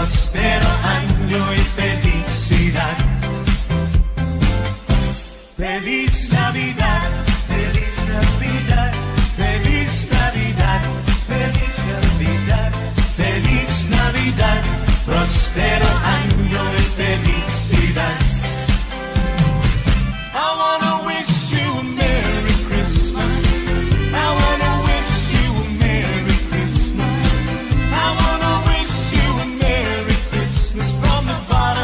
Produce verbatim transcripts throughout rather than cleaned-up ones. próspero año y felicidad. Feliz Navidad, feliz Navidad, feliz Navidad, feliz Navidad, feliz Navidad, próspero año y felicidad. I wanna wish you a Merry Christmas. I wanna wish you a Merry Christmas. I wanna wish you a Merry Christmas from the bottom.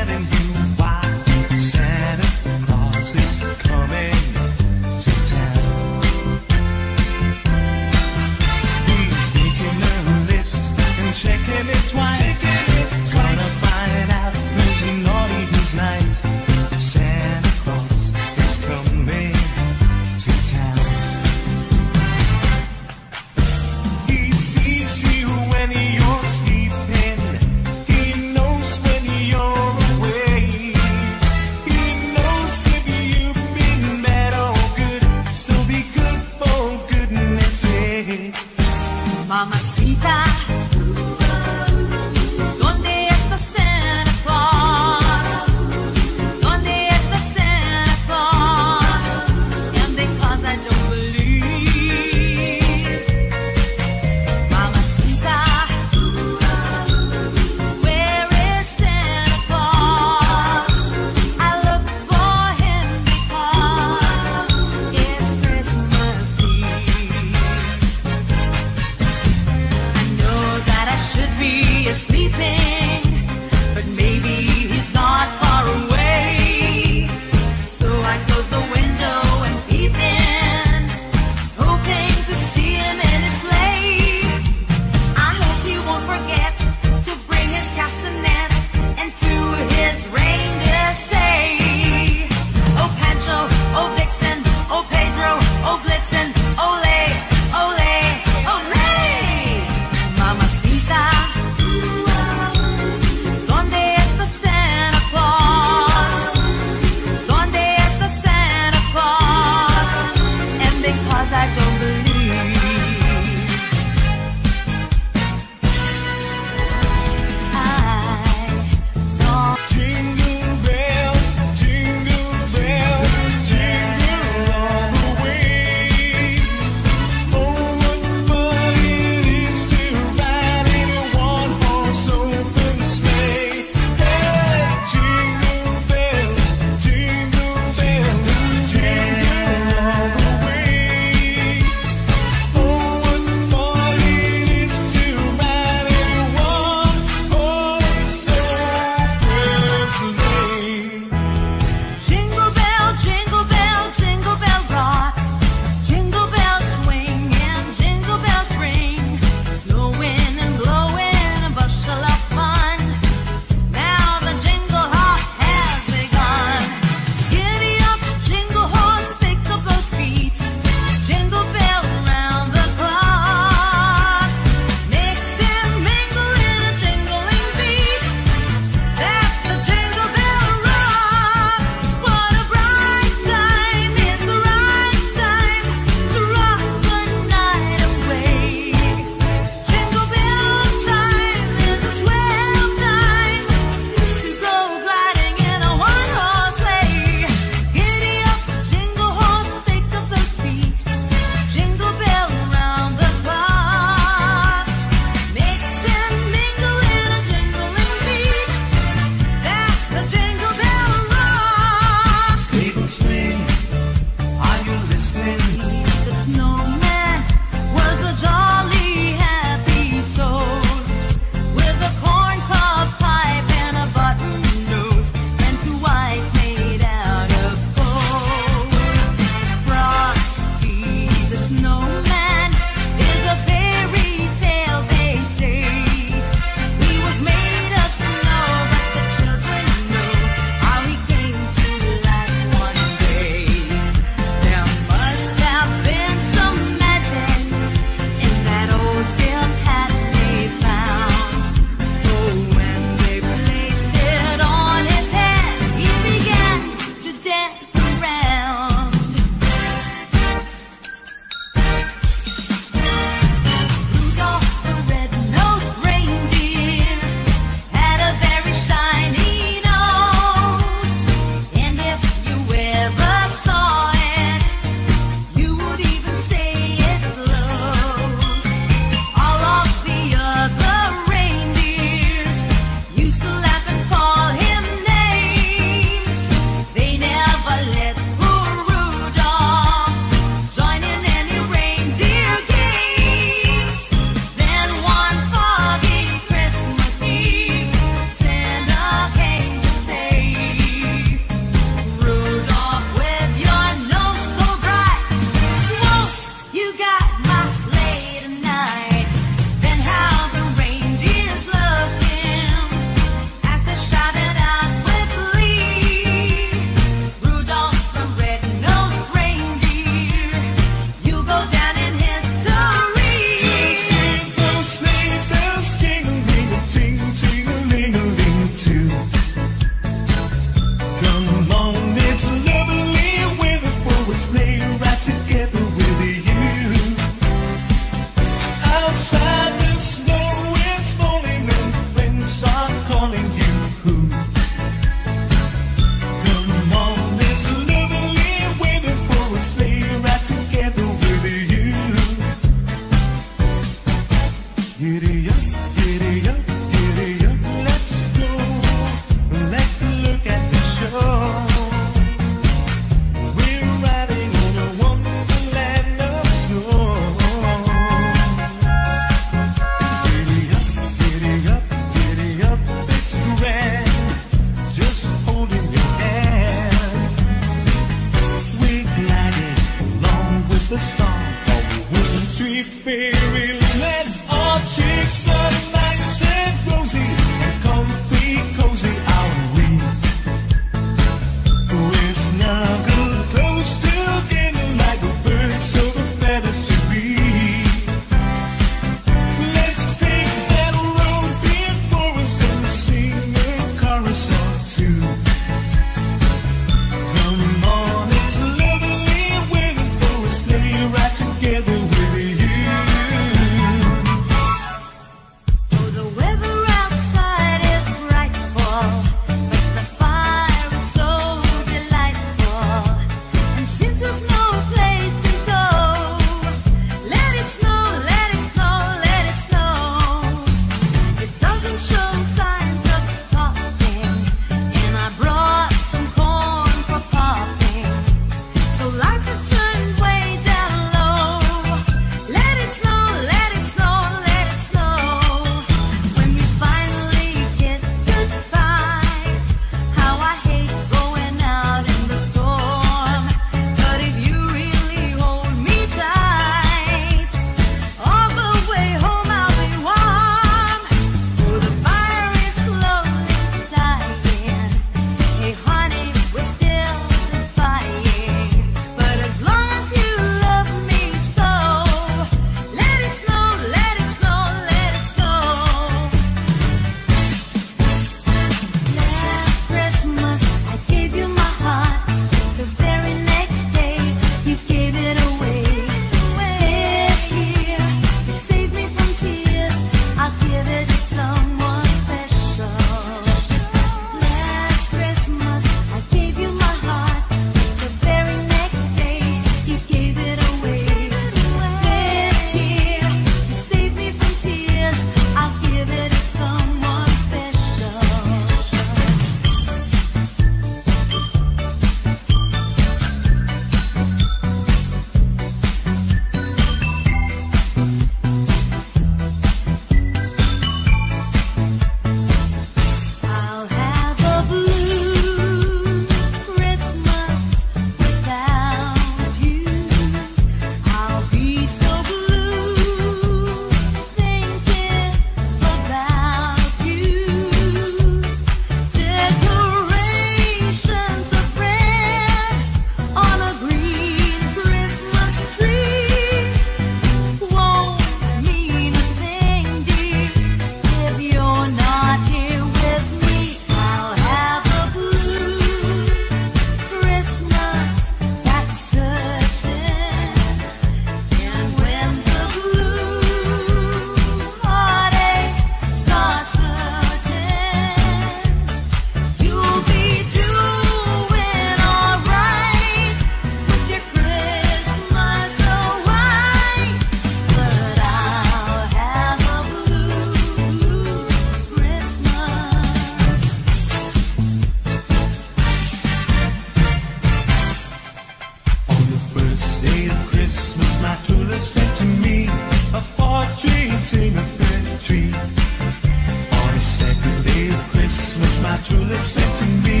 my true love said to me,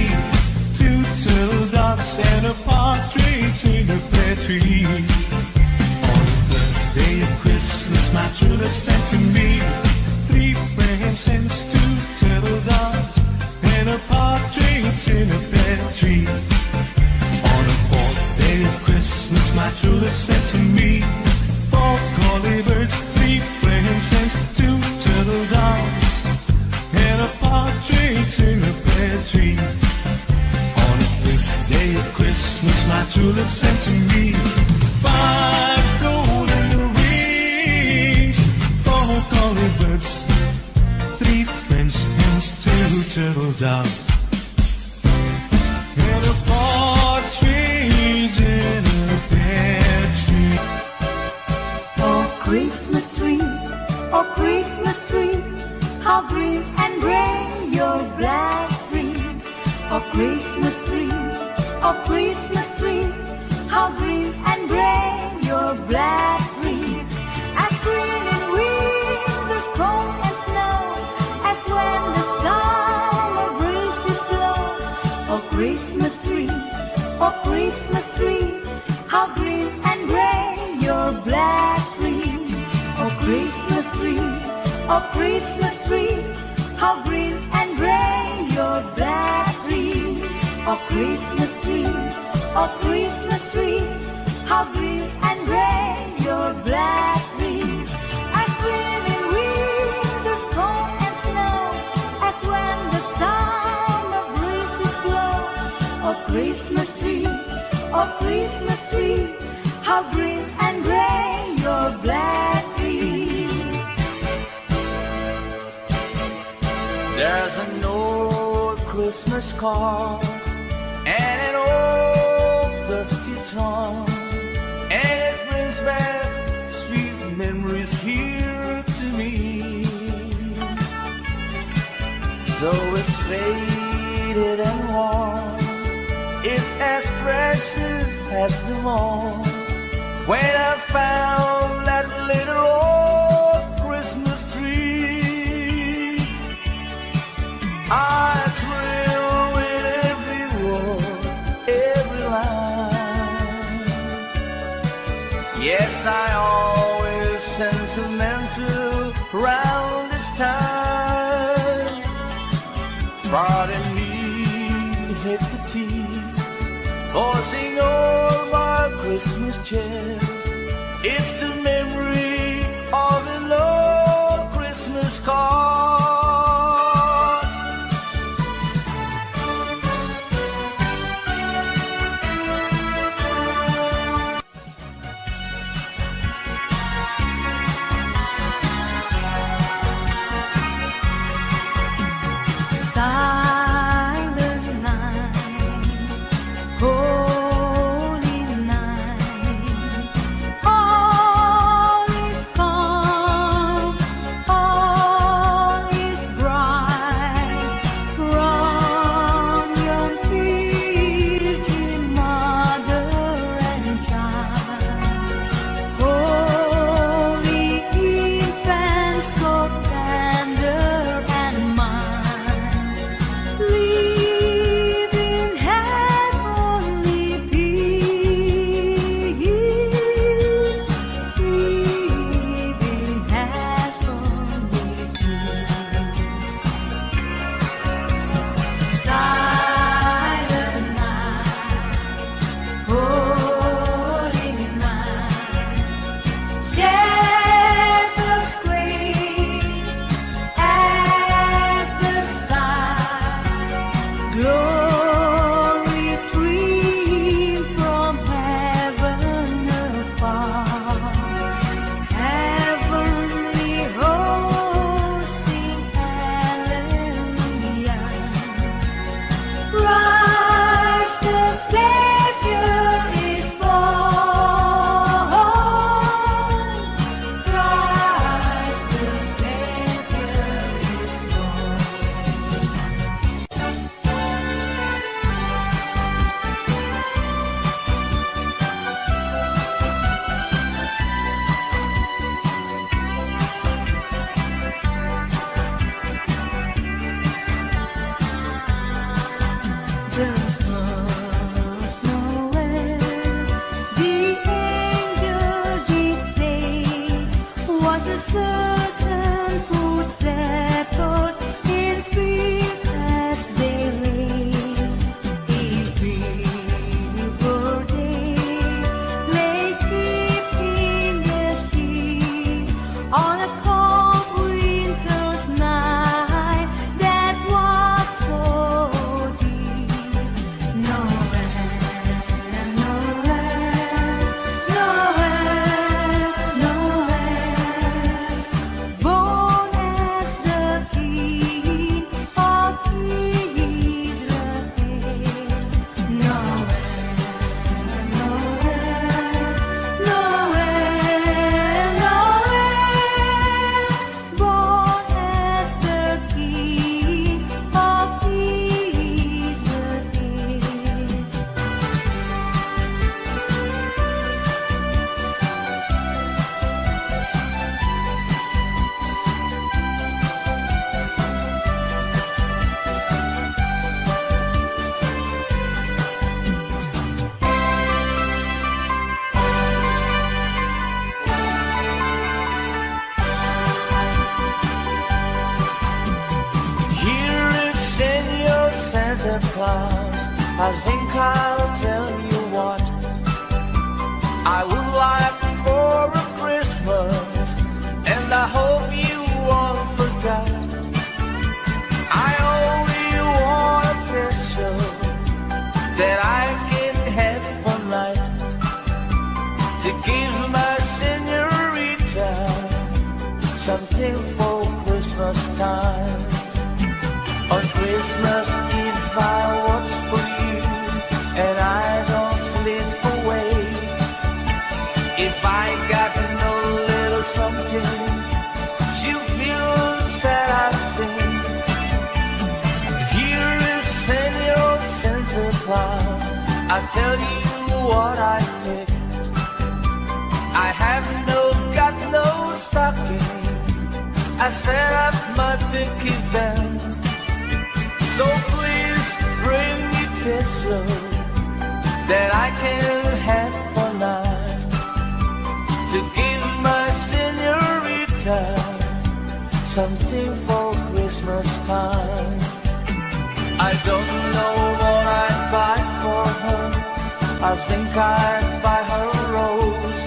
two turtle doves and a partridge in a pear tree. On the day of Christmas my true love said to me, three frames and two turtle doves and a partridge in a pear tree. On the fourth day of Christmas my true love said to me, four collie birds, three frames and two turtle doves and a partridge in a pear tree. On the fifth day of Christmas my true love sent to me, five golden rings, four collie birds, three friends and two turtle doves and a partridge in a pear tree. Oh Christmas tree, oh Christmas tree, how green and gray your blackberry. Oh Christmas tree, oh Christmas tree, how green and gray your blackberry. As green in winter's cold and snow, as when the summer breezes blow. Oh Christmas tree, oh Christmas tree, how green and gray your blackberry. Oh Christmas tree, oh Christmas tree, how green and gray your blackberry. Oh Christmas tree, oh Christmas tree, how green and gray your blackberry. As green in winter's cold and snow, as when the summer breezes blow. Oh Christmas tree, oh Christmas tree, how green and gray your blackberry. There's an old Christmas card and an old dusty tom, and it brings back sweet memories here to me. So it's faded and worn, it's as precious as the morn when I found that little old Christmas tree. I thrill with every word, every line. Yes, I always sentimental round this time. Pardon me, hit the tease, forcing all my Christmas cheer. It's the memory of an old Christmas card. Holy night, all is calm. Santa Claus, I think I'll tell you what I would like for a Christmas, and I hope you all forgot. I only want a pistol that I can have for night, to give my señorita something for Christmas time. On Christmas Eve I watch for you, and I don't slip away. If I got no little something, she'll feel sad, I think. Here is Saint Old Santa Claus, I'll tell you what I think. I have no got no stocking, I set up my picky bell. So please bring me pistol that I can have for night, to give my señorita something for Christmas time. I don't know what I'd buy for her, I think I'd buy her a rose,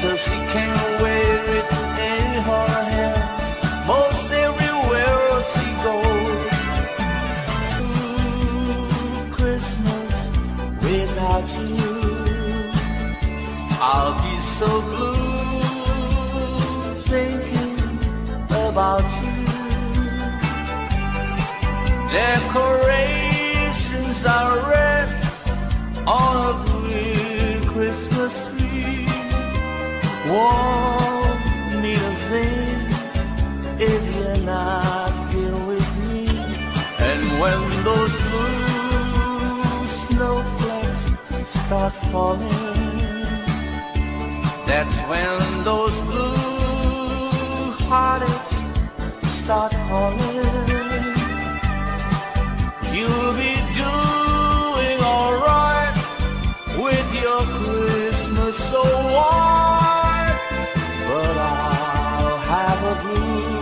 so she can wear it in her hair most everywhere she goes. Without you, I'll be so blue, thinking about you. Decorations are red on a blue Christmas tree. Won't mean a thing if you're not here with me. And when those blue snowflakes start falling, that's when those blue heartaches start calling. You'll be doing alright with your Christmas so white, but I'll have a blue,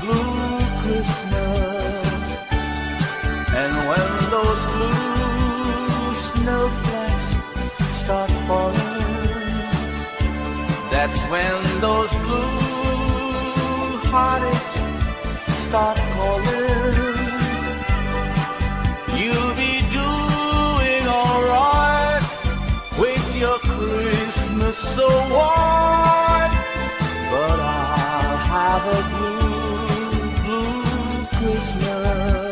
blue Christmas. And when those blue snowflakes start falling, that's when those blue heartaches start calling. You'll be doing alright with your Christmas so white, but I'll have a blue, blue Christmas.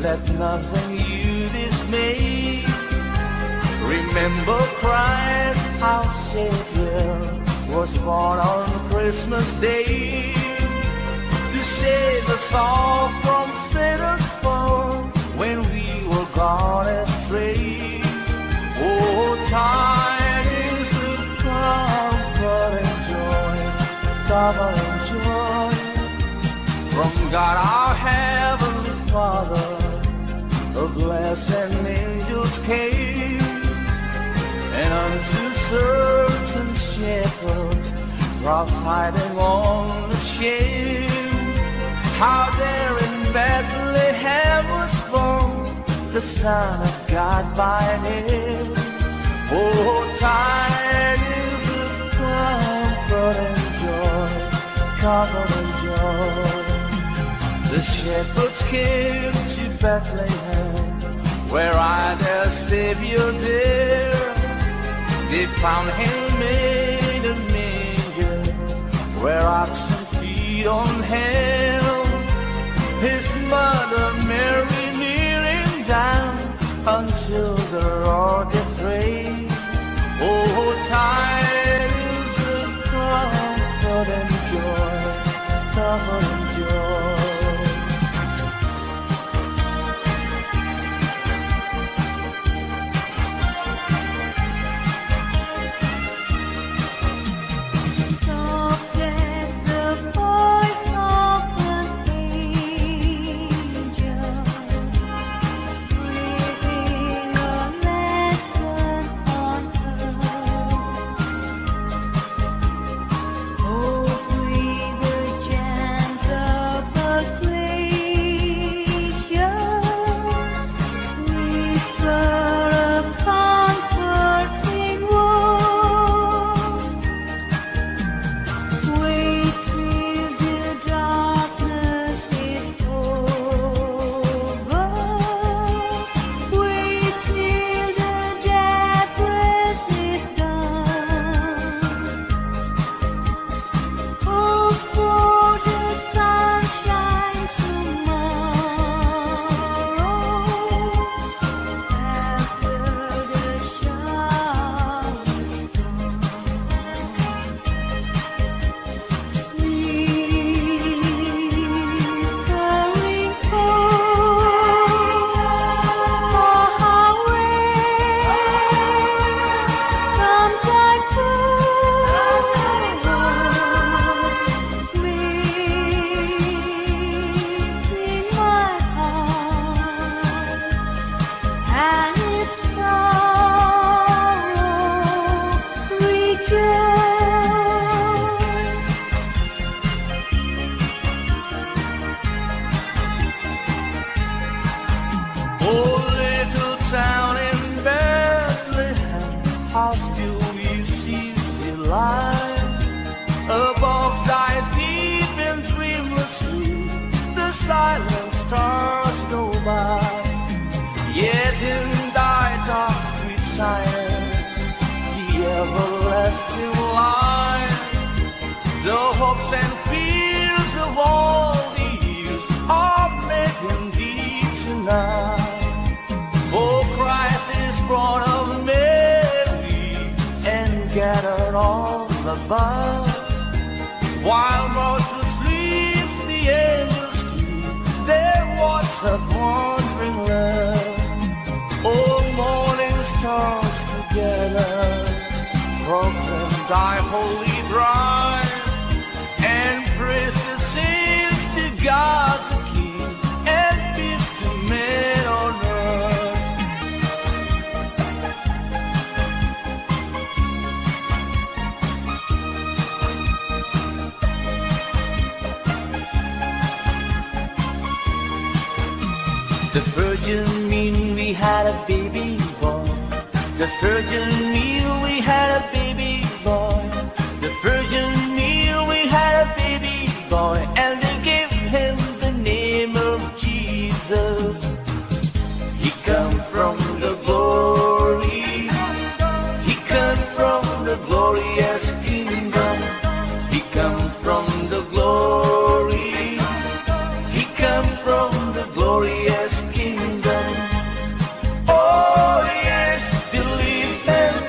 Let nothing you dismay. Remember Christ, our Savior, was born on Christmas Day, to save us all from Satan's fall when we were gone astray. Oh, tidings of comfort and joy, comfort and joy, from God our Heavenly Father. The blessed angels came, and unto certain shepherds, prophesied on the shame, how there in Bethlehem was born the Son of God by name. Oh, time is a comfort and joy, comfort and joy. The shepherds came to Bethlehem, where I their Savior dear. They found him in a manger, where oxen feed on him. His mother Mary kneeling down until the Lord did pray. Oh, time is a comfort and joy, comfort and joy. Soft as the voice of the angel, breathing a lesson on her. Oh, sweet the chance of persuasion, whisper a comforting word. Wait till the darkness is over. Wait till the death race is done. Hope for the sunshine tomorrow. After the shower is gone, whispering far away comes thy voice, lifting my heart. And its sorrow reaches. Oh, little town in Bethlehem, how still we see the light. Above thy deep and dreamless sleep, the silent stars go by. Yet in thy dark sweet silence, the everlasting light, the hopes and fears of all the years are met in thee tonight. For Christ is born of Mary and gathered all above, while mortal sleeps, the angels keep their watch of wandering love. All morning stars together proclaim thy holy bride, and praises sings to God the King, and peace to men on earth. The virgin mean we had a baby boy. The virgin mean we had a baby boy. The virgin mean we had a baby boy, and they gave him the name of Jesus. He come from the glory. He come from the glorious kingdom. He come from the glory. He come from the glorious kingdom. Oh yes, believe them.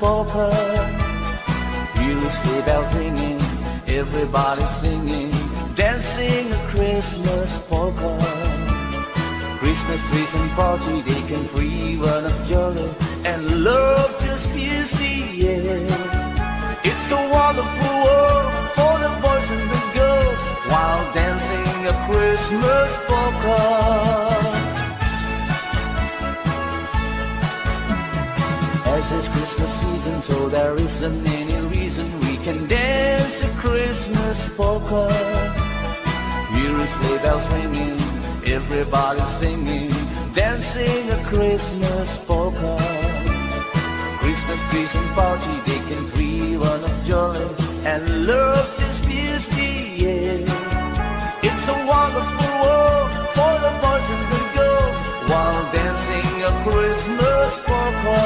for her. Music bells ringing, everybody singing, dancing a Christmas polka. Christmas trees and party, they can free one of jolly, and love just fills the air. It's a wonderful world for the boys and the girls, while dancing a Christmas polka. It's Christmas season, so there isn't any reason we can dance a Christmas polka. Here is sleigh bells ringing, everybody singing, dancing a Christmas polka. Christmas trees and party, they can free one of jolly, and love just fills the air. It's a wonderful world for the boys and the girls, while dancing a Christmas polka.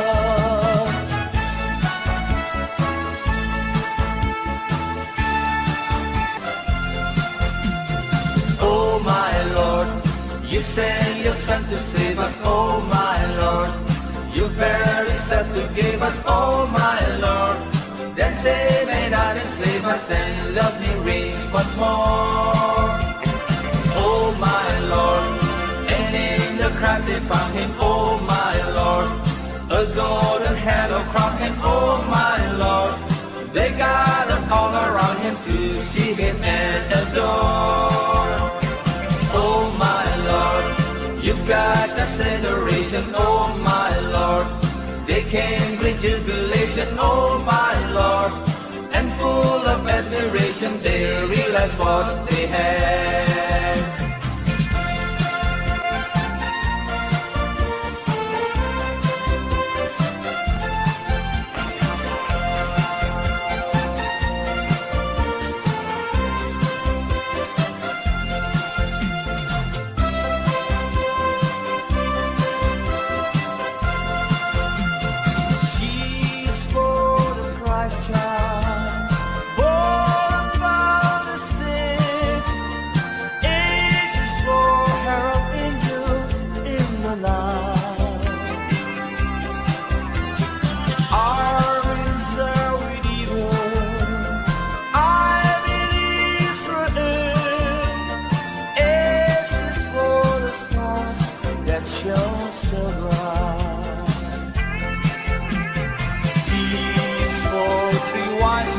You send your son to save us, oh my Lord. You bear yourself to give us, oh my Lord. Then save and not enslave us, and love me reigns once more. Oh my Lord, and in the crowd they found him, oh my Lord. A golden head of crown, and oh my Lord. They gathered all around him to see him and adore. You've got the adoration, oh my Lord. They came with jubilation, oh my Lord. And full of admiration, they realized what they had. Why?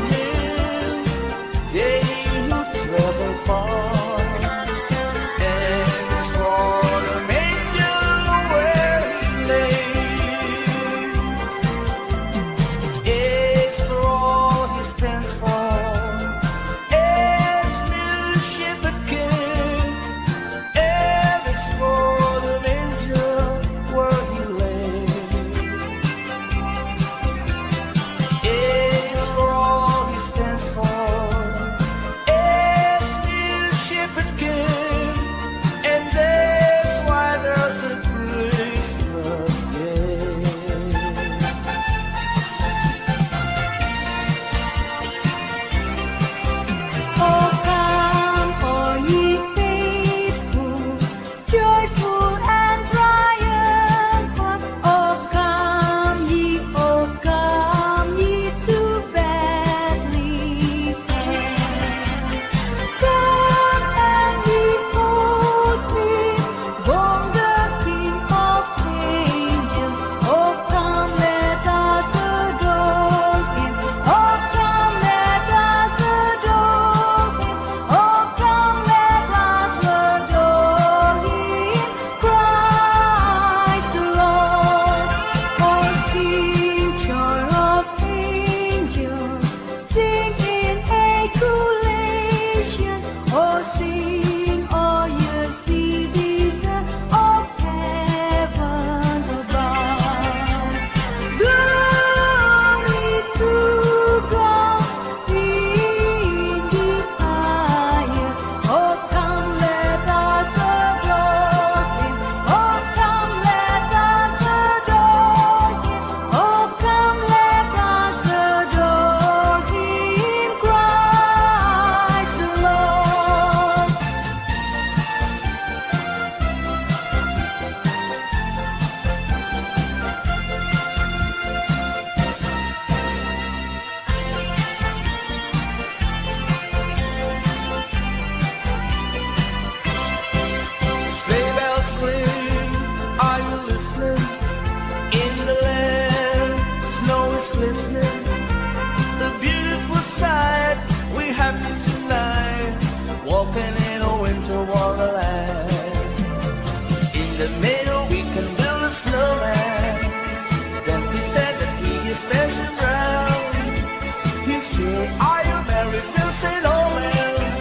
say, are you married? They'll say, no man,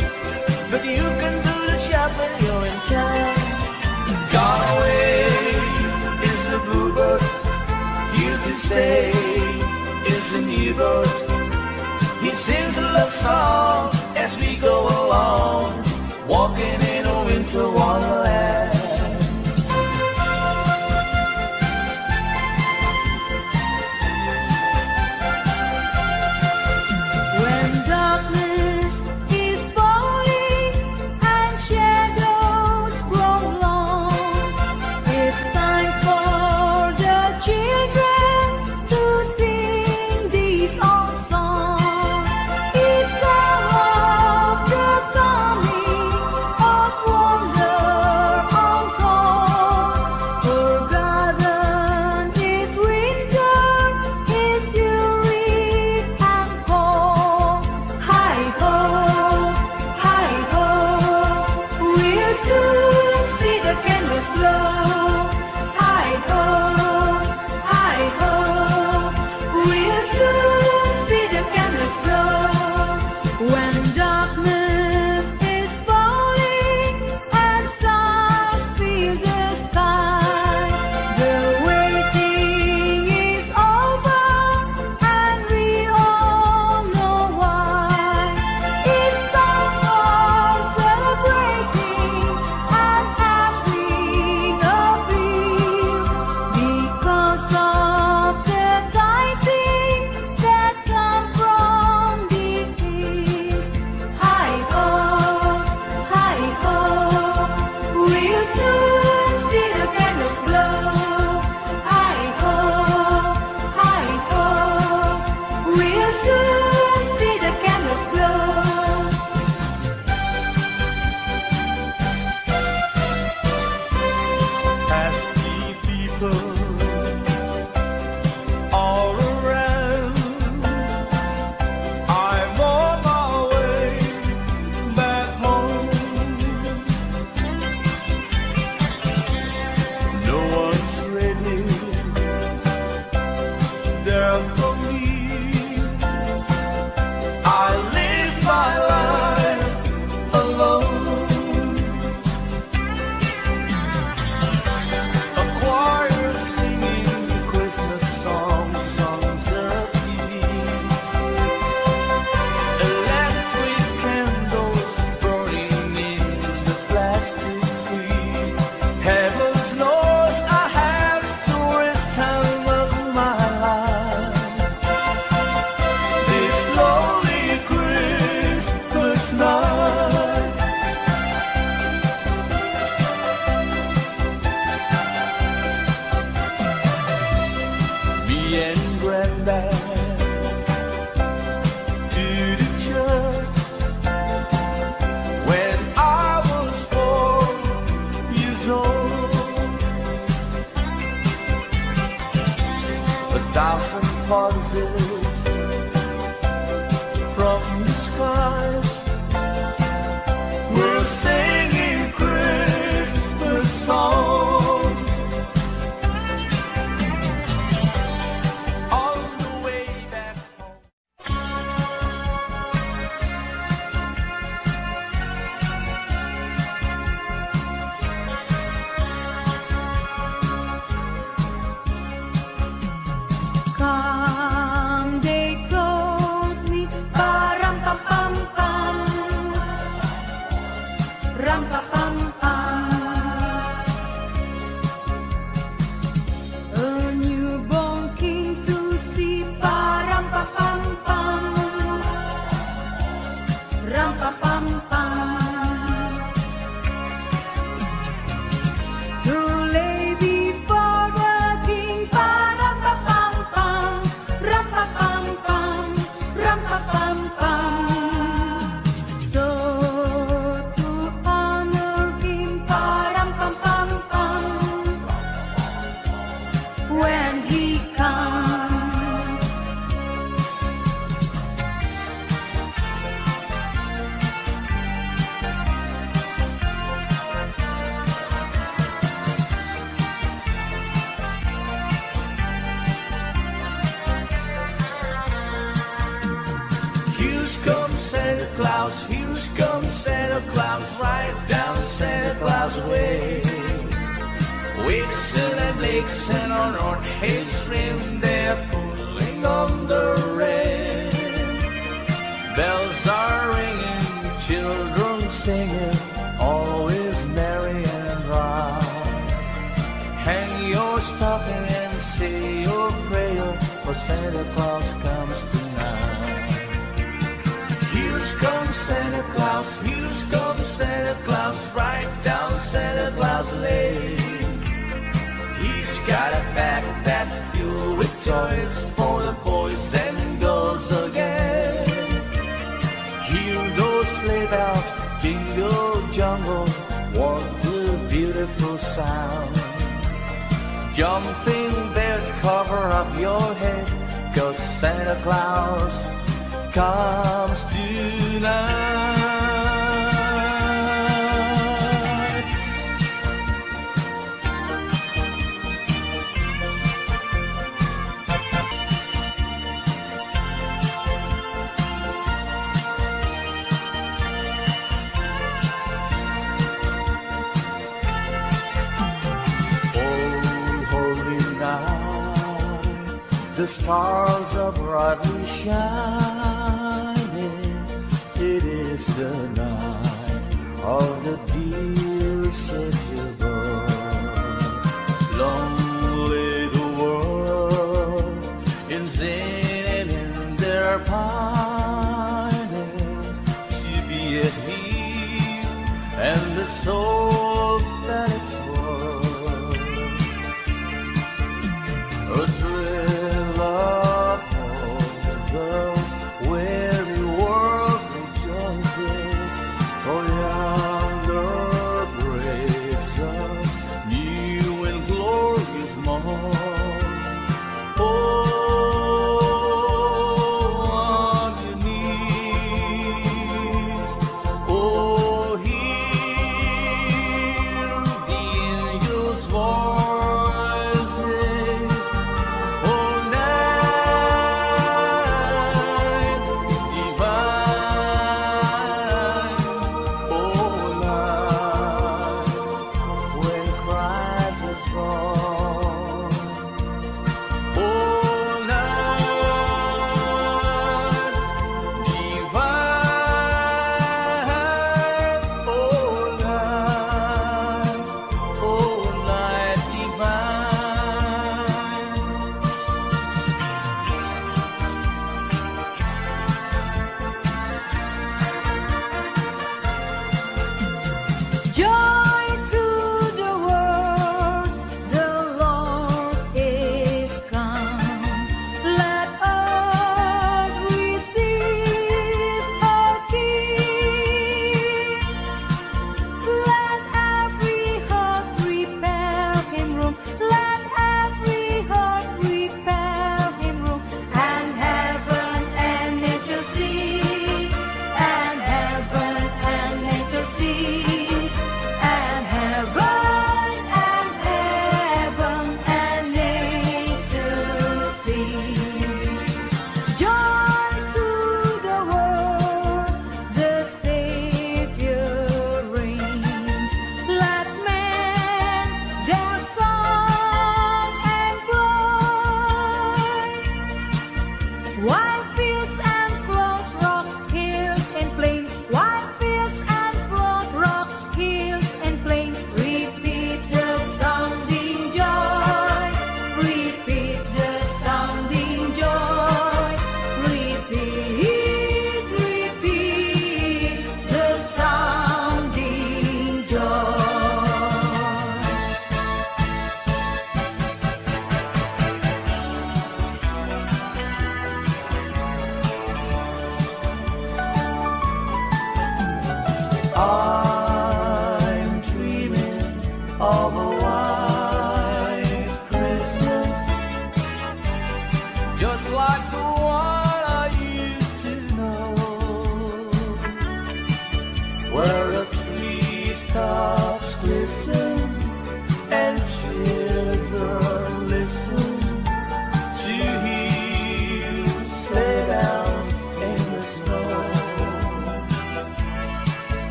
but you can do the job when you're in town. Gone away is the bluebird, here to stay is the new bird. He sings a love song as we go along, walking in a winter wonderland. Wonder. Santa Claus, here comes Santa Claus, right down Santa Claus way. Wakes in the lakes and on our heads rim, they're pulling on the rain. Bells are ringing, children singing, all is merry and round. Hang your stocking and say your prayer, for Santa Claus comes tonight. Here comes Santa Claus, here comes Santa Claus, right down Santa Claus Lane. He's got a bag that's filled with toys for the boys and girls again. Hear those sleigh bells jingle jangle, what a beautiful sound. Jump in there to cover up your head, 'cause Santa Claus comes tonight. The stars are brightly shining, it is the night of the dear Savior born. Lonely the world, in sin and in their pining, to be at Him and the soul that it's worth. A thrill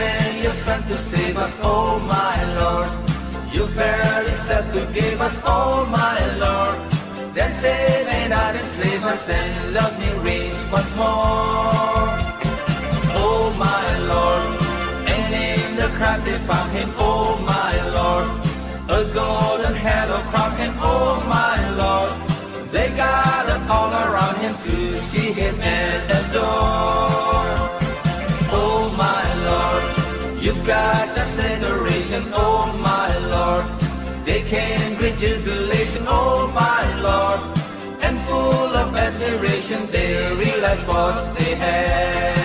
Send your son to save us, oh my Lord. You fairly said to give us, oh my Lord. Then save and not enslave us, and love me reigns once more. Oh my Lord, and in the crowd they found him, oh my Lord. A golden halo crowned him, oh my Lord. They gathered all around him to see him and adore. Oh my Lord, you've got us adoration, oh my Lord. They came great jubilation, oh my Lord. And full of admiration, they realized what they had.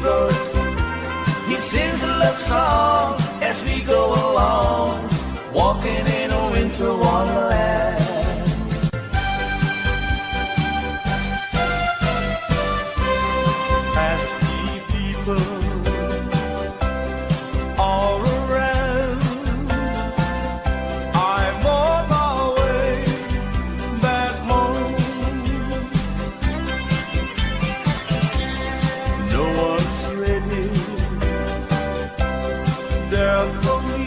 rivers. He sings a love song as we go along, walking in a winter wonderland. I see people all around. I'm on my way back home. No one's ready there for me.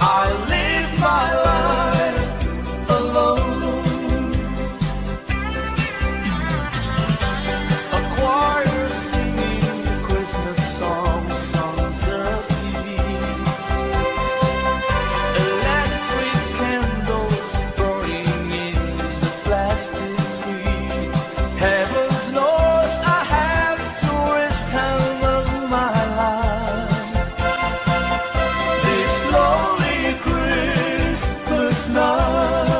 I live my life alone. A choir singing Christmas songs, songs of peace. Electric candles burning in the plastic tree. Heaven knows I have the worst time of my life. This lonely Christmas night,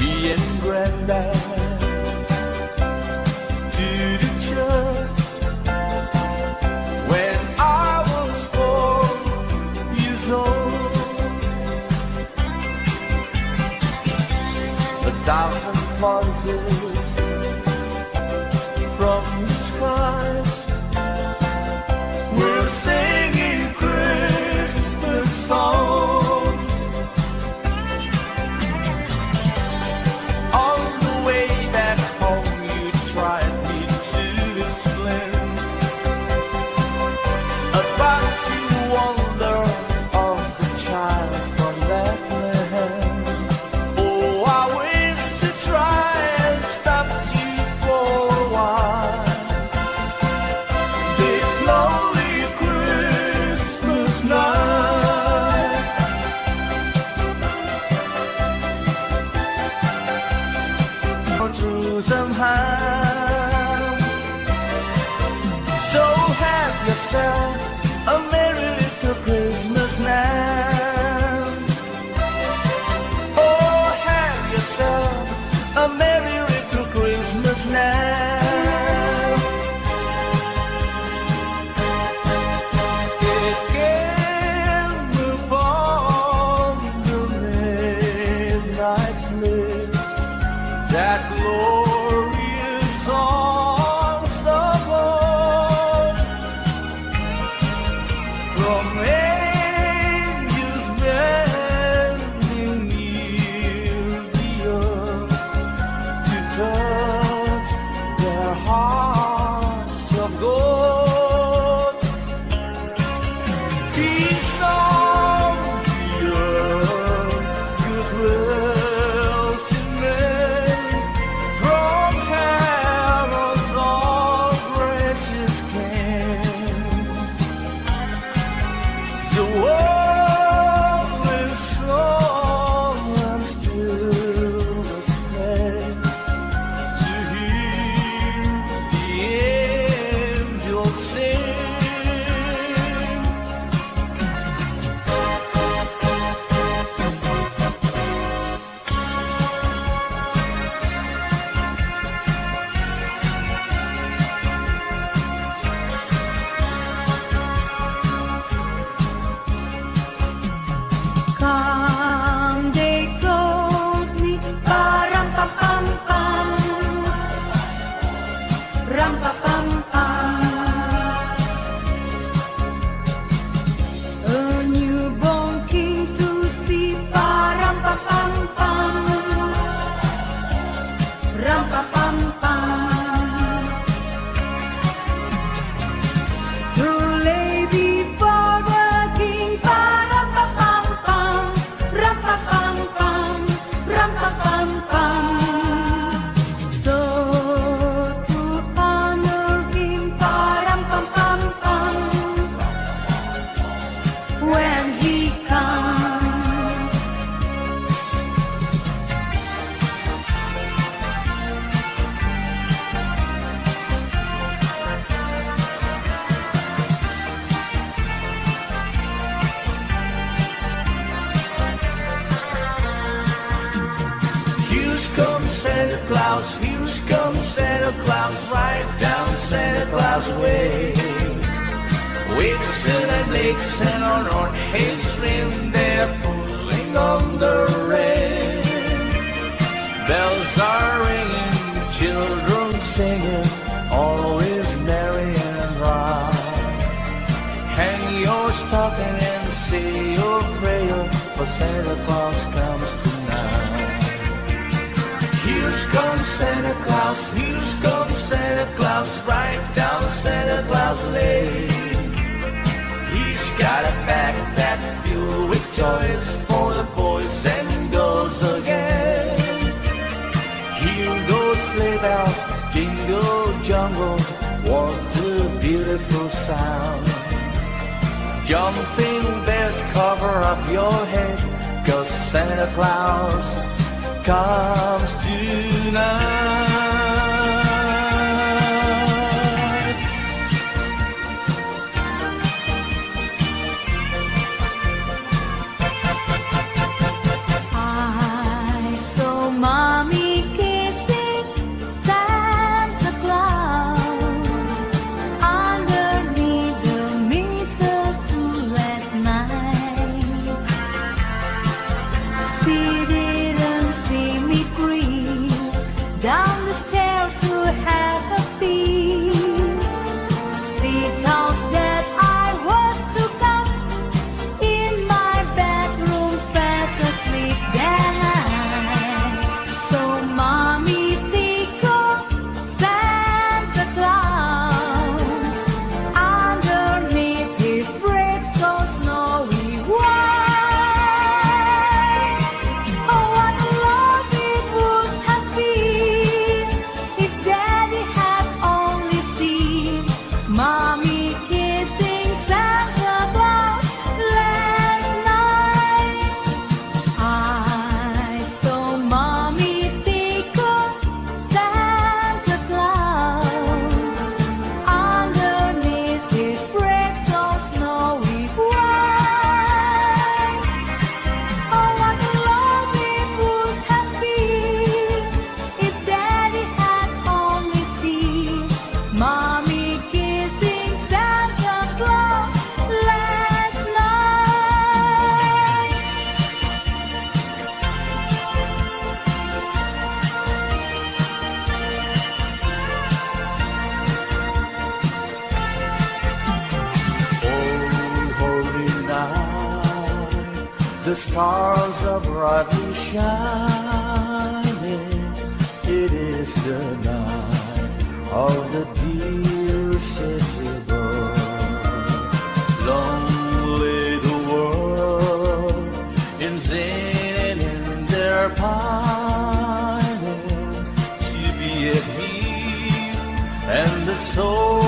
me and Granddad to the church when I was four years old. A thousand voices from the skies, we're singing Christmas songs. On the way back home, you tried me to explain about the wonder of the child from that land. Oh, I wish to try and stop you for a while. Somehow, so have yourself a merry little Christmas now. Oh, have yourself a merry little Christmas now. That glorious songs of old, from angels bending near the earth to touch their hearts of gold. Peace on the earth, goodwill. So to honor him. Claus, here's come Santa Claus, right down Santa Claus way. Waits till the lakes and on North Hayes Rim, they're pulling on the rain. Bells are ringing, children singing, all is merry and bright. Hang your stocking and say your prayer, for Santa Claus comes tonight. Here's come Santa Claus, here's come Santa Claus, right down Santa Claus Lane. He's got a bag that's filled with toys for the boys and girls again. Here goes sleigh bells, jingle jungle, what a beautiful sound. Jumping bears, cover up your head, 'cause Santa Claus comes tonight. I saw Mommy kissing Santa Claus underneath the mistletoe last night. See the down the stairs to have a feel. She thought that I was to come in my bedroom fast asleep that night. So Mommy think of Santa Claus underneath his brave so snowy white. Oh, what a love it would have been Mommy kissing Santa Claus last night. I saw Mommy pick up Santa Claus underneath his breast so snowy white. Oh, what a love it would have been if Daddy had only seen Mommy the stars are brightly shining. It is the night of the dear Savior born. Lonely the world in vain in their pining. To be at peace and the soul